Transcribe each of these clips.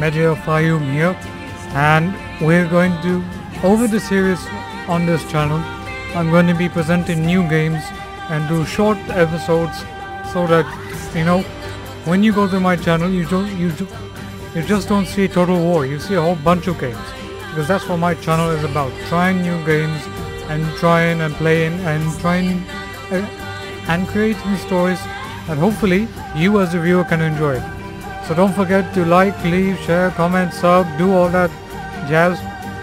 Medjay of Faiyum here, and we're going to, over the series on this channel, I'm going to be presenting new games and do short episodes so that, you know, when you go to my channel, you just don't see Total War, you see a whole bunch of games. Because that's what my channel is about, trying new games and trying and playing and trying and creating stories that hopefully you as a viewer can enjoy. So don't forget to like, leave, share, comment, sub, do all that jazz,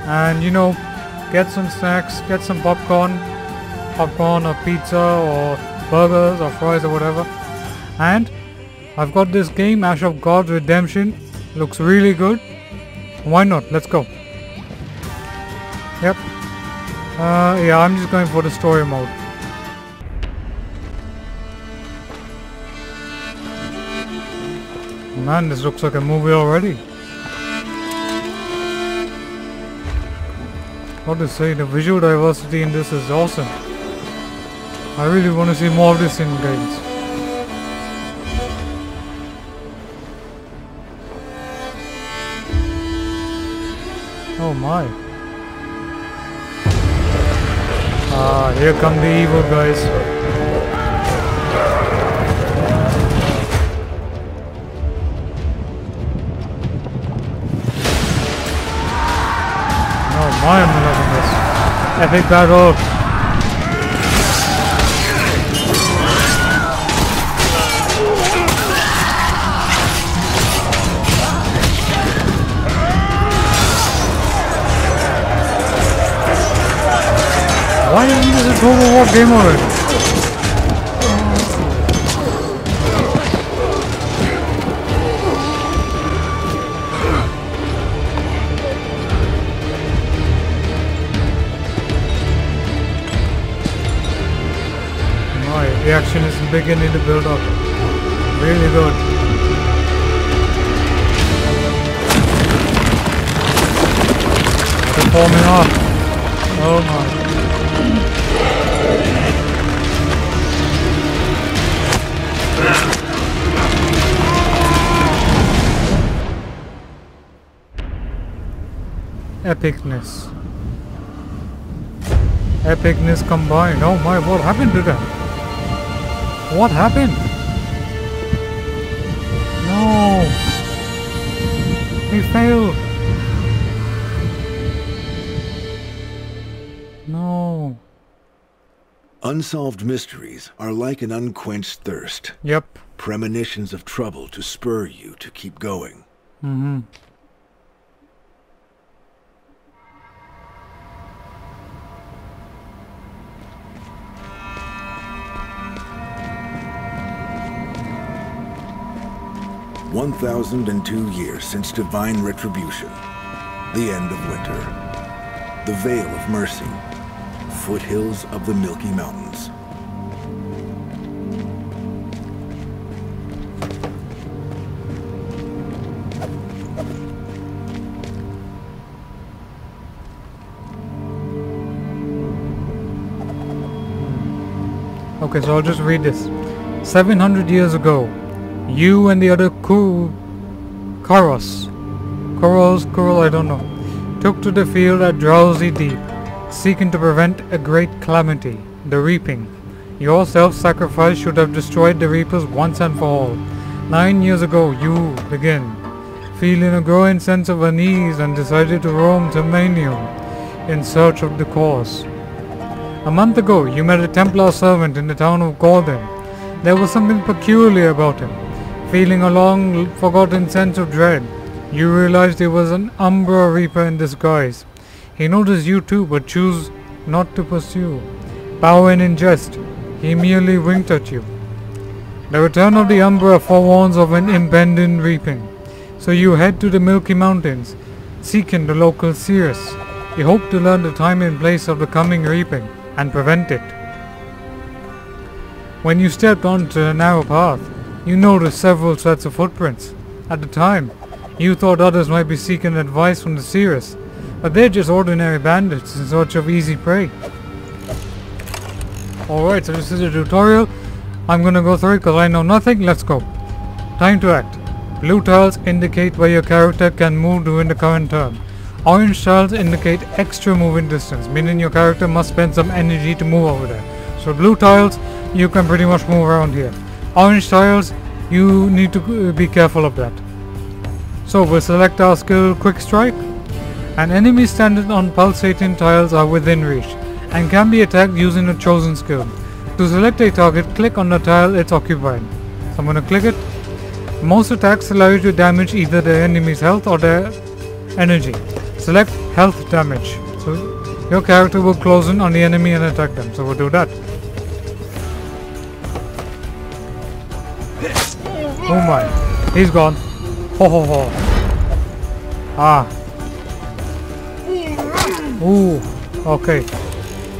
and you know, get some snacks, get some popcorn or pizza or burgers or fries or whatever. And I've got this game, Ash of Gods: Redemption, looks really good, why not, let's go. Yep, yeah, I'm just going for the story mode. Man, this looks like a movie already. What to say, the visual diversity in this is awesome. I really want to see more of this in games. Oh my. Ah, here come the evil guys. I am loving this. Epic battle! Why isn't this a Total War game already? The action is beginning to build up. Really good. They're forming up. Oh my. Epicness. Epicness combined. Oh my, what happened to them? What happened? No! He failed! No! Unsolved mysteries are like an unquenched thirst. Yep. Premonitions of trouble to spur you to keep going. Mm-hmm. "1,002 years since divine retribution, the end of winter, the Vale of Mercy, foothills of the Milky Mountains. Okay, so I'll just read this. 700 years ago, you and the other Kuros, I don't know, took to the field at Drowsy Deep, seeking to prevent a great calamity, the reaping. Your self-sacrifice should have destroyed the reapers once and for all. 9 years ago, you began feeling a growing sense of unease and decided to roam to Manium in search of the cause. A month ago, you met a Templar servant in the town of Gordon. There was something peculiar about him. Feeling a long-forgotten sense of dread, you realized he was an Umbra Reaper in disguise. He noticed you too, but chose not to pursue. Bowing in jest, he merely winked at you. The return of the Umbra forewarns of an impending reaping, so you head to the Milky Mountains, seeking the local seers. You hope to learn the time and place of the coming reaping, and prevent it. When you stepped onto a narrow path, you noticed several sets of footprints. At the time, you thought others might be seeking advice from the seers, but they're just ordinary bandits in search of easy prey. Alright, so this is a tutorial. I'm gonna go through it because I know nothing. Let's go. Time to act. Blue tiles indicate where your character can move during the current turn. Orange tiles indicate extra moving distance, meaning your character must spend some energy to move over there. So blue tiles, you can pretty much move around here. Orange tiles, you need to be careful of that. So we'll select our skill Quick Strike. An enemy standing on pulsating tiles are within reach and can be attacked using a chosen skill. To select a target, click on the tile it's occupying. So I'm going to click it. Most attacks allow you to damage either the enemy's health or their energy. Select health damage. So your character will close in on the enemy and attack them. So we'll do that. Oh my, he's gone. Ho ho ho. Ah. Ooh, okay.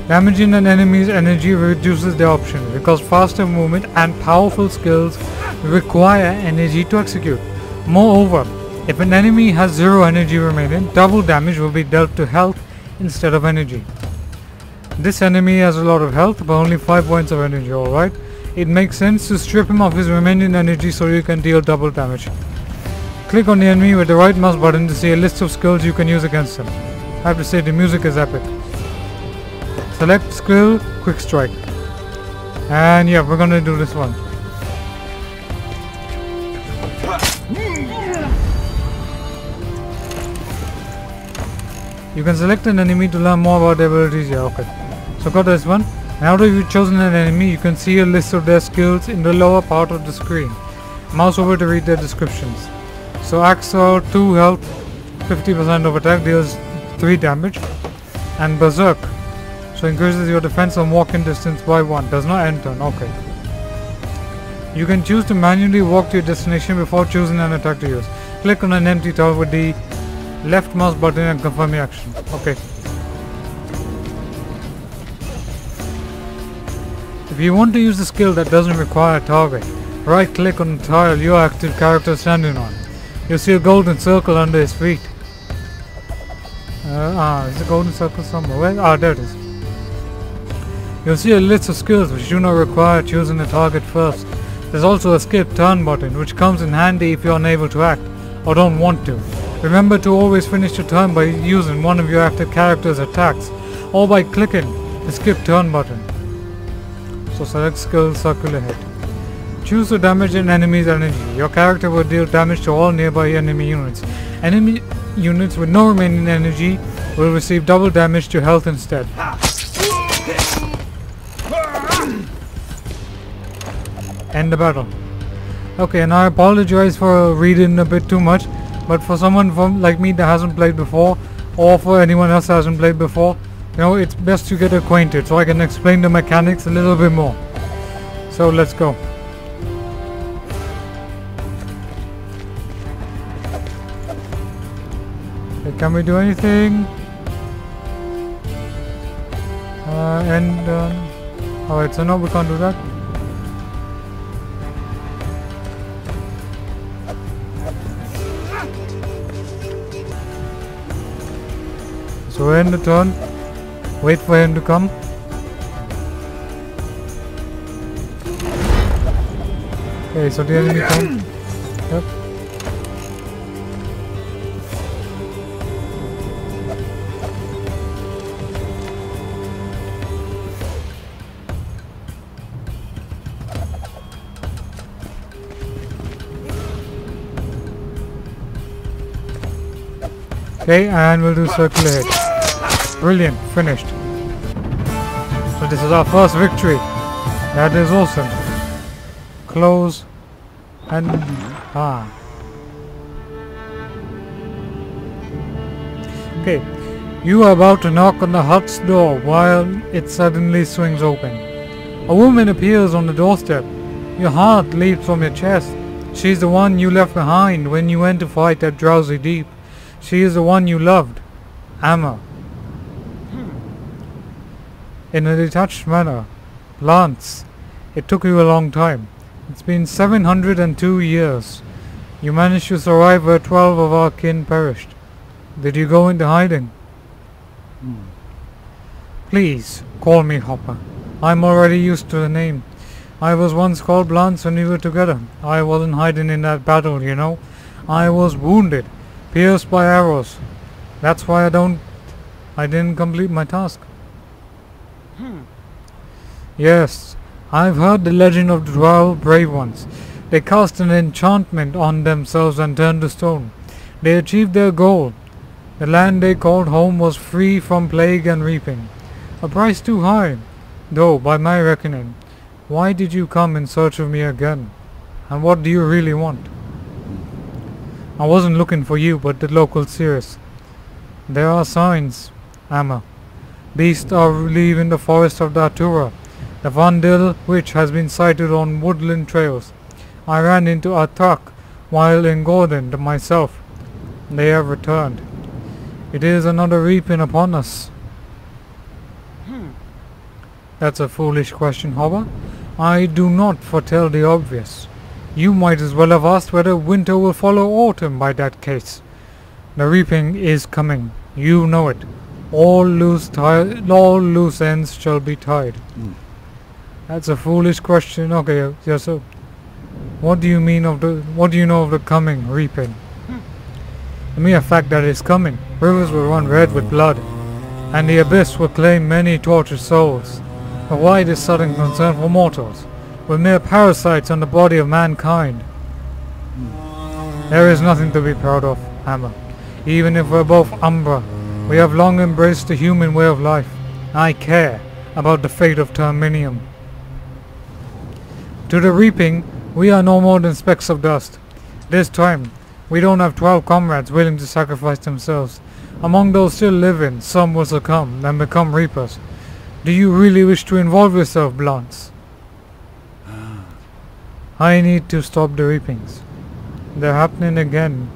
Damaging an enemy's energy reduces their option because faster movement and powerful skills require energy to execute. Moreover, if an enemy has 0 energy remaining, double damage will be dealt to health instead of energy. This enemy has a lot of health but only 5 points of energy, alright? It makes sense to strip him of his remaining energy so you can deal double damage. Click on the enemy with the right mouse button to see a list of skills you can use against him. I have to say the music is epic. Select skill Quick Strike. And yeah, we're gonna do this one. You can select an enemy to learn more about their abilities. Yeah, okay. So got this one. Now that you've chosen an enemy, you can see a list of their skills in the lower part of the screen. Mouse over to read their descriptions. So Axel, 2 health, 50% of attack, deals 3 damage. And Berserk, so increases your defense and walking distance by 1, does not end turn, okay. You can choose to manually walk to your destination before choosing an attack to use. Click on an empty tile with the left mouse button and confirm your action, okay. If you want to use a skill that doesn't require a target, right click on the tile your active character is standing on. You'll see a golden circle under his feet. Is the golden circle somewhere? Where? Ah, there it is. You'll see a list of skills which do not require choosing a target first. There's also a skip turn button which comes in handy if you're unable to act or don't want to. Remember to always finish your turn by using one of your active character's attacks or by clicking the skip turn button. So select skill Circular Hit. Choose to damage an enemy's energy. Your character will deal damage to all nearby enemy units. Enemy units with no remaining energy will receive double damage to health instead. End the battle. Okay, and I apologize for reading a bit too much, but for someone like me that hasn't played before, or for anyone else that hasn't played before, you know, it's best to get acquainted so I can explain the mechanics a little bit more. So let's go. Can we do anything? Alright, so no, we can't do that. So end the turn. Wait for him to come. Okay, so the enemy comes. Yep. Okay, and we'll do Circular Hit. Brilliant, finished. So this is our first victory. That is awesome. Close and Okay, you are about to knock on the hut's door while it suddenly swings open. A woman appears on the doorstep. Your heart leaps from your chest. She's the one you left behind when you went to fight at Drowsy Deep. She is the one you loved, Amma. In a detached manner, Lance, it took you a long time. It's been 702 years. You managed to survive where 12 of our kin perished. Did you go into hiding? Please, call me Hopper. I'm already used to the name. I was once called Lance when we were together. I wasn't hiding in that battle, you know. I was wounded, pierced by arrows. That's why I didn't complete my task. Yes, I've heard the legend of the 12 brave ones. They cast an enchantment on themselves and turned to stone. They achieved their goal. The land they called home was free from plague and reaping. A price too high, though, by my reckoning. Why did you come in search of me again? And what do you really want? I wasn't looking for you, but the local seers. There are signs, Amma. Beasts are leaving the forest of Datura. The Vandil witch has been sighted on woodland trails. I ran into Atak while in Gordon to myself. They have returned. It is another reaping upon us. That's a foolish question, Hobba. I do not foretell the obvious. You might as well have asked whether winter will follow autumn by that case. The reaping is coming. You know it. All loose ends shall be tied. That's a foolish question. Okay, yeah, so what do you know of the coming reaping? The mere fact that it's coming. Rivers will run red with blood, and the abyss will claim many tortured souls. But why this sudden concern for mortals? We're mere parasites on the body of mankind. There is nothing to be proud of, Hammer. Even if we're both Umbra, we have long embraced the human way of life. I care about the fate of Terminium. To the reaping, we are no more than specks of dust. This time, we don't have 12 comrades willing to sacrifice themselves. Among those still living, some will succumb and become reapers. Do you really wish to involve yourself, Blance? I need to stop the reapings. They're happening again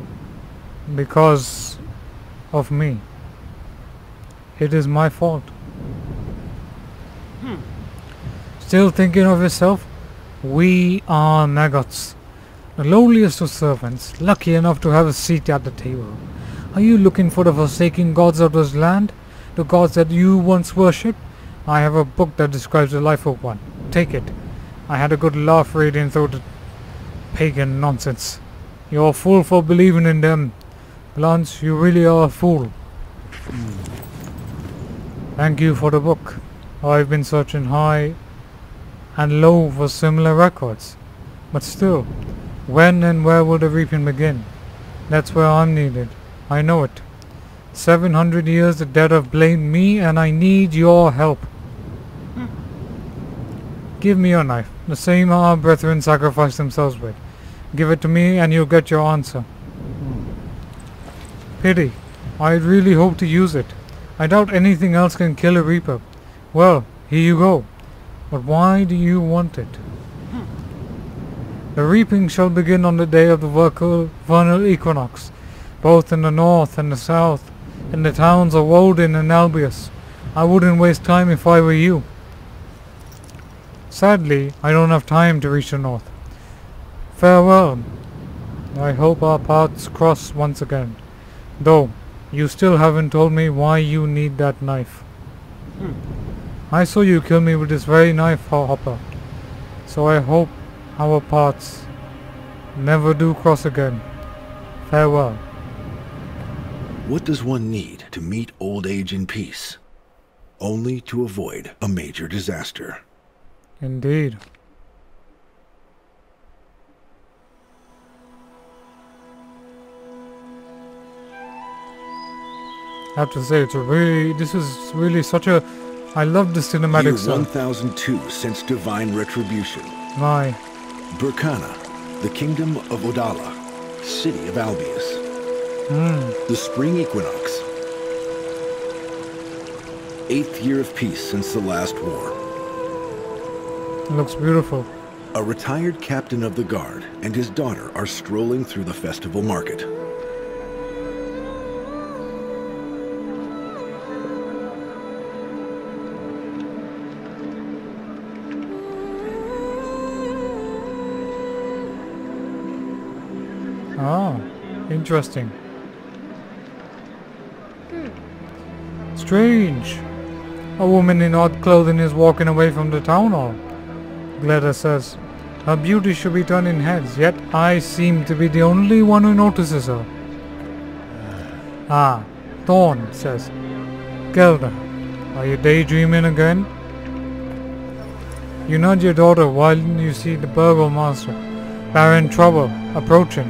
because of me. It is my fault. Still thinking of yourself? We are maggots. The lowliest of servants, lucky enough to have a seat at the table. Are you looking for the forsaken gods of this land? The gods that you once worshipped? I have a book that describes the life of one. Take it. I had a good laugh reading through the pagan nonsense. You're a fool for believing in them. Lance, you really are a fool. Thank you for the book. I've been searching high and low for similar records. But still, when and where will the reaping begin? That's where I'm needed. I know it. 700 years the dead have blamed me, and I need your help. Give me your knife. The same our brethren sacrificed themselves with. Give it to me and you'll get your answer. Pity. I really hope to use it. I doubt anything else can kill a reaper. Well, here you go. But why do you want it? The reaping shall begin on the day of the vernal equinox, both in the north and the south, in the towns of Wolden and Albius. I wouldn't waste time if I were you. Sadly, I don't have time to reach the north. Farewell. I hope our paths cross once again. Though, you still haven't told me why you need that knife. I saw you kill me with this very knife, Hopper. So I hope our paths never do cross again. Farewell. What does one need to meet old age in peace? Only to avoid a major disaster. Indeed. I have to say, this is really such a... I love the cinematic stuff. 1002 since divine retribution. My. Burkana, the kingdom of Odala, city of Albius. The spring equinox. 8th year of peace since the last war. Looks beautiful. A retired captain of the guard and his daughter are strolling through the festival market. Interesting. Strange. A woman in odd clothing is walking away from the town hall. Gleda says, Her beauty should be turning heads, yet I seem to be the only one who notices her. Ah, Thorn says, Gelder, are you daydreaming again? You nudge your daughter while you see the burgomaster, Baron Trouble, approaching.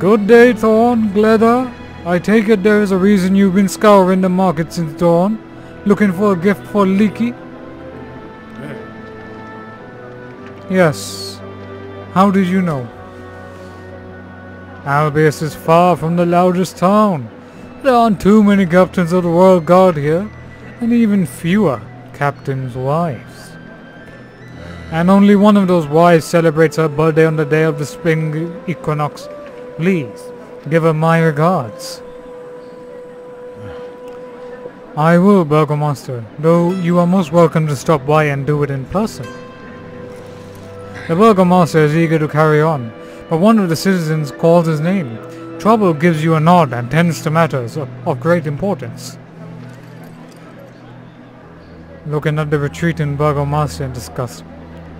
Good day, Thorn, Glether. I take it there is a reason you've been scouring the market since dawn, looking for a gift for Leaky? Yes. How did you know? Albius is far from the largest town. There aren't too many captains of the Royal Guard here, and even fewer captains' wives. And only one of those wives celebrates her birthday on the day of the spring equinox. Please, give her my regards. I will, Burgomaster, though you are most welcome to stop by and do it in person. The Burgomaster is eager to carry on, but one of the citizens calls his name. Trouble gives you a nod and tends to matters of great importance. Looking at the retreating Burgomaster in disgust.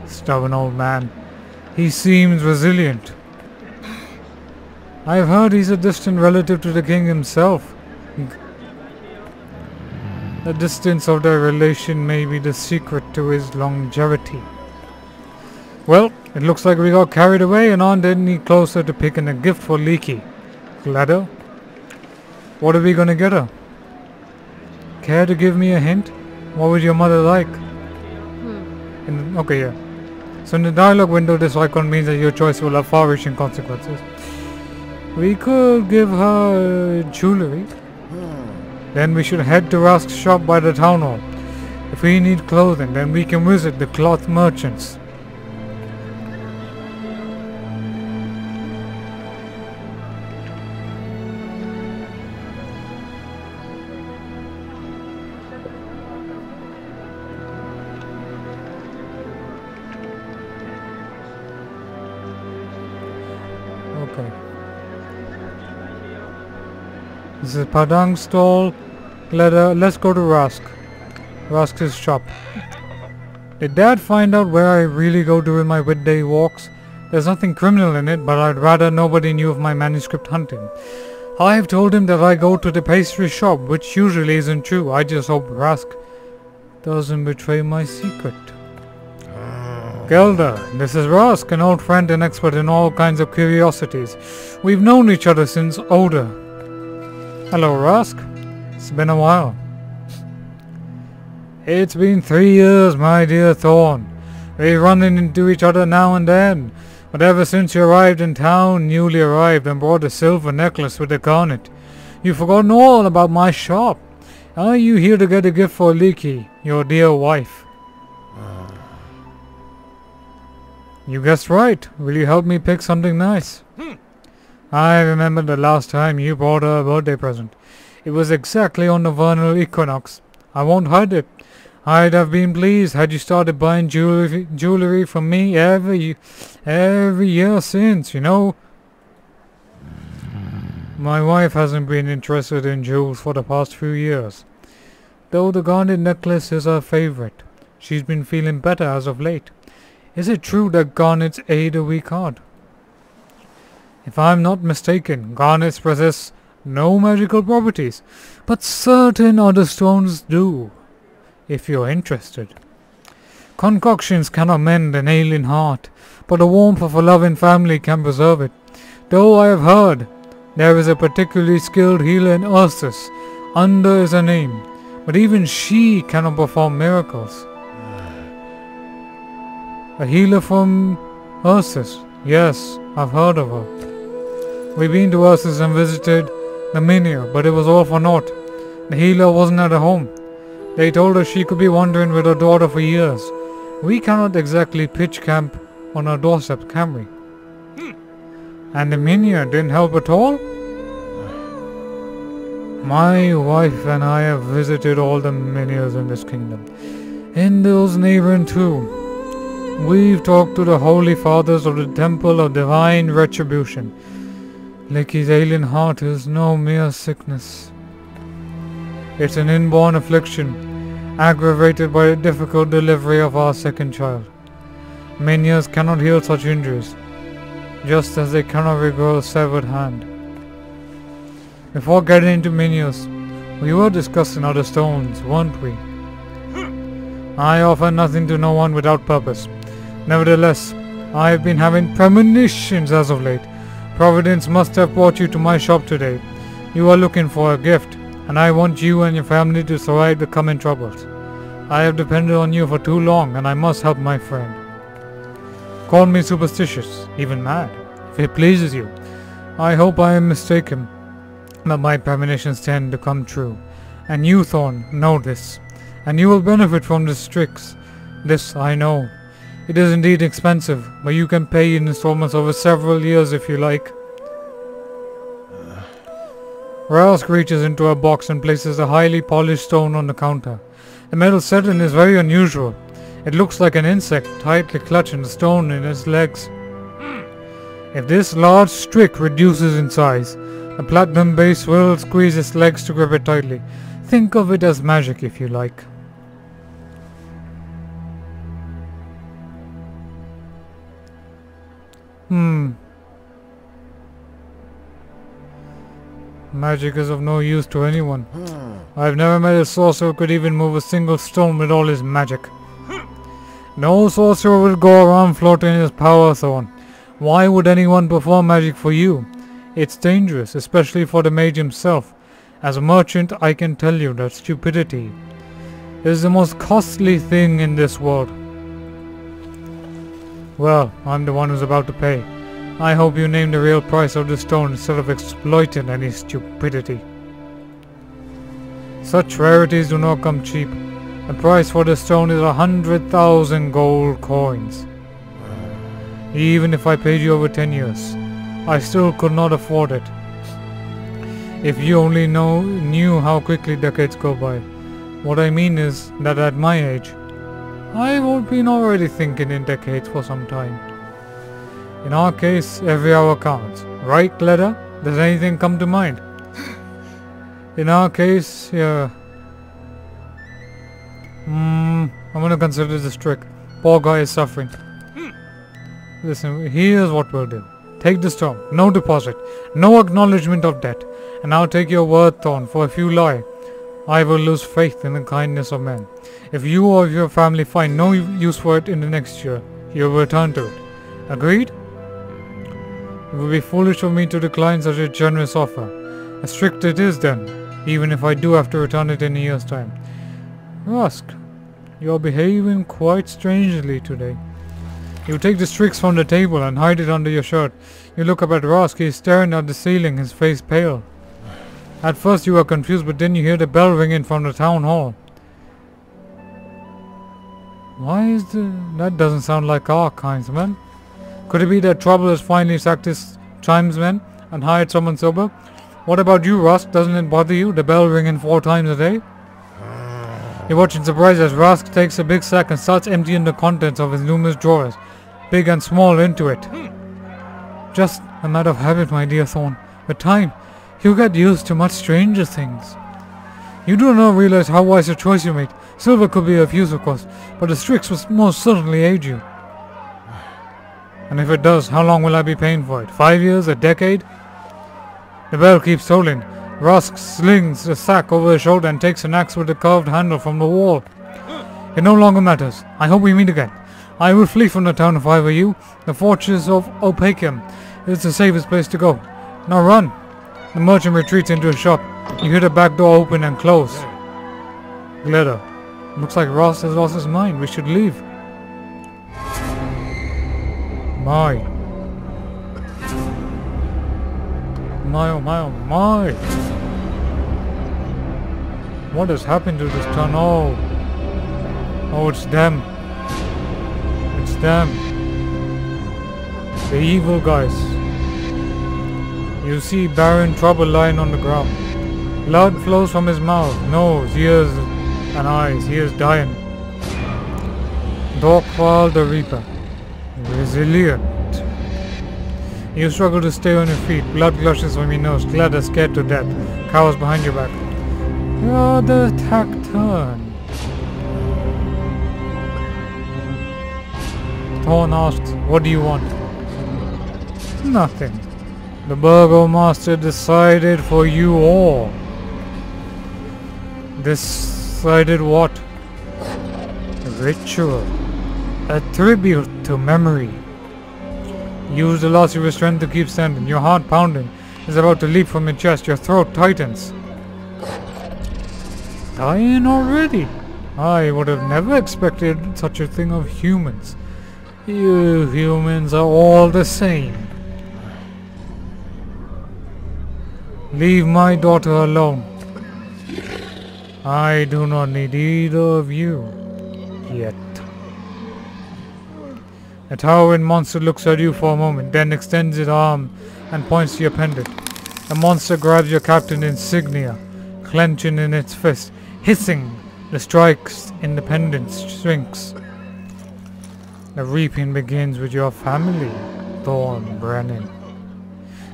Stubborn old man. He seems resilient. I have heard he's a distant relative to the king himself. The distance of their relation may be the secret to his longevity. Well, it looks like we got carried away and aren't any closer to picking a gift for Leaky. Gladder? What are we gonna get her? Care to give me a hint? What would your mother like? Okay, yeah. So in the dialogue window, this icon means that your choice will have far-reaching consequences. We could give her jewelry. Then we should head to Rask's shop by the town hall. If we need clothing, then we can visit the cloth merchants. This is Padang stall. Let's go to Rask. Rask's shop. Did Dad find out where I really go during my midday walks? There's nothing criminal in it, but I'd rather nobody knew of my manuscript hunting. I've told him that I go to the pastry shop, which usually isn't true. I just hope Rask doesn't betray my secret. Gelder, this is Rask, an old friend and expert in all kinds of curiosities. We've known each other since Oda. Hello, Rask. It's been a while. It's been 3 years, my dear Thorn. We've run into each other now and then, but ever since you arrived in town, newly arrived, and brought a silver necklace with a garnet, you've forgotten all about my shop. Are you here to get a gift for Leaky, your dear wife? You guessed right. Will you help me pick something nice? I remember the last time you bought her a birthday present. It was exactly on the vernal equinox. I won't hide it. I'd have been pleased had you started buying jewelry from me every year since, you know. My wife hasn't been interested in jewels for the past few years, though the garnet necklace is her favorite. She's been feeling better as of late. Is it true that garnets aid a weak heart? If I'm not mistaken, garnets possess no magical properties, but certain other stones do, if you're interested. Concoctions cannot mend an ailing heart, but the warmth of a loving family can preserve it. Though I have heard there is a particularly skilled healer in Ursus, Under is her name, but even she cannot perform miracles. A healer from Ursus? Yes, I've heard of her. We've been to Ursus and visited the Manium, but it was all for naught. The healer wasn't at her home. They told her she could be wandering with her daughter for years. We cannot exactly pitch camp on her doorstep, can we? And the Manium didn't help at all? My wife and I have visited all the Maniums in this kingdom, and those neighboring too. We've talked to the holy fathers of the Temple of Divine Retribution. Leaky's alien heart is no mere sickness. It's an inborn affliction, aggravated by the difficult delivery of our second child. Manias cannot heal such injuries, just as they cannot regrow a severed hand. Before getting into Manias, we were discussing other stones, weren't we? I offer nothing to no one without purpose. Nevertheless, I have been having premonitions as of late. Providence must have brought you to my shop today. You are looking for a gift, and I want you and your family to survive the coming troubles. I have depended on you for too long, and I must help my friend. Call me superstitious, even mad, if it pleases you. I hope I am mistaken, but my premonitions tend to come true. And you, Thorn, know this, and you will benefit from this Strix. This I know. It is indeed expensive, but you can pay in installments over several years if you like. Rask reaches into her box and places a highly polished stone on the counter. The metal setting is very unusual. It looks like an insect tightly clutching the stone in its legs. If this large Strix reduces in size, the platinum base will squeeze its legs to grip it tightly. Think of it as magic if you like. Magic is of no use to anyone. I've never met a sorcerer who could even move a single stone with all his magic. No sorcerer will go around floating his power, Thorn. Why would anyone perform magic for you? It's dangerous, especially for the mage himself. As a merchant, I can tell you that stupidity is the most costly thing in this world. Well, I'm the one who's about to pay. I hope you name the real price of this stone instead of exploiting any stupidity. Such rarities do not come cheap. The price for this stone is 100,000 gold coins. Even if I paid you over 10 years, I still could not afford it. If you only knew how quickly decades go by. What I mean is that at my age, I've been already thinking in decades for some time. In our case, every hour counts. Right, Leda? Does anything come to mind? In our case, yeah. I'm gonna consider this trick. Poor guy is suffering. Listen, here's what we'll do. Take the stone. No deposit. No acknowledgement of debt. And I'll take your word, Thorn, for if you lie, I will lose faith in the kindness of men. If you or your family find no use for it in the next year, you'll return to it. Agreed? It would be foolish of me to decline such a generous offer. As strict it is then, even if I do have to return it in a year's time. Rask, you're behaving quite strangely today. You take the Strix from the table and hide it under your shirt. You look up at Rask, he's staring at the ceiling, his face pale. At first you were confused, but then you hear the bell ringing from the town hall. Why is that doesn't sound like our kinds, man. Could it be that trouble has finally sacked his chimesmen and hired someone sober? What about you, Rask? Doesn't it bother you, the bell ringing 4 times a day? You watch in surprise as Rask takes a big sack and starts emptying the contents of his numerous drawers, big and small, into it. Just a matter of habit, my dear Thorn. With time, you get used to much stranger things. You do not realize how wise a choice you made. Silver could be of use, of course, but the Strix will most certainly aid you. And if it does, how long will I be paying for it? 5 years? A decade? The bell keeps tolling. Rask slings the sack over his shoulder and takes an axe with a curved handle from the wall. It no longer matters. I hope we meet again. I will flee from the town if I were you. The fortress of Opakium is the safest place to go. Now run! The merchant retreats into his shop. You hear the back door open and close. Glitter. Looks like Ross has lost his mind. We should leave. My oh my oh my! What has happened to this town? Oh, it's them. It's them. The evil guys. You see Baron Trouble lying on the ground. Blood flows from his mouth, nose, ears and eyes. He is dying. Dorkwal the Reaper. Resilient. You struggle to stay on your feet. Blood gushes from your nose. Glad are scared to death. Cowers behind your back. Oh, the attack turn. Thorn asked, "What do you want?" "Nothing. The Burgomaster decided for you all." "Decided what?" "Ritual. A tribute to memory. Use the last of your strength to keep standing. Your heart pounding is about to leap from your chest. Your throat tightens." Dying already? I would have never expected such a thing of humans. You humans are all the same. Leave my daughter alone. I do not need either of you. Yet. A towering monster looks at you for a moment, then extends its arm and points to your pendant. The monster grabs your captain's insignia, clenching in its fist, hissing. The strike's independence shrinks. The reaping begins with your family, Thorn Brennan.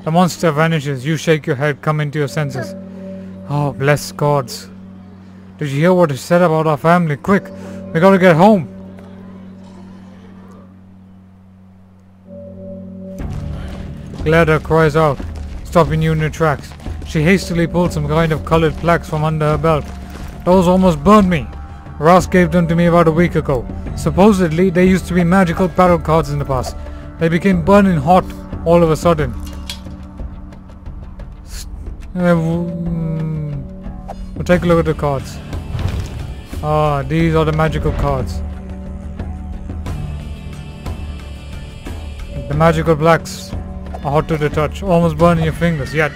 The monster vanishes. You shake your head, come into your senses. Oh, blessed gods. Did you hear what it said about our family? Quick, we gotta get home. Gleda cries out, stopping you in your tracks. She hastily pulls some kind of colored plaques from under her belt. "Those almost burned me. Ross gave them to me about a week ago. Supposedly, they used to be magical battle cards in the past. They became burning hot all of a sudden." We'll take a look at the cards. Ah, these are the magical cards. The magical blacks are hot to the touch, almost burning your fingers, yet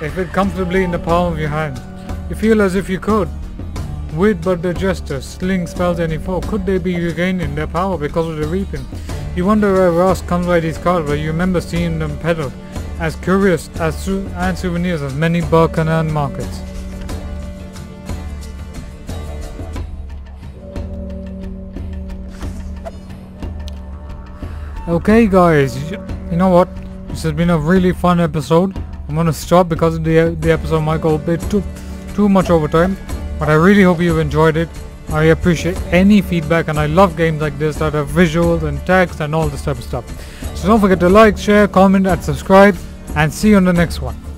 they fit comfortably in the palm of your hand. You feel as if you could. With but the jester, sling spells any foe. Could they be regaining their power because of the reaping? You wonder where Ross comes by these cards, but you remember seeing them peddled as curious as souvenirs of many Burkana markets. Okay guys, you know what? This has been a really fun episode. I'm gonna stop because the episode might go a bit too much over time. But I really hope you've enjoyed it. I appreciate any feedback, and I love games like this that have visuals and text and all this type of stuff. So don't forget to like, share, comment and subscribe, and see you on the next one.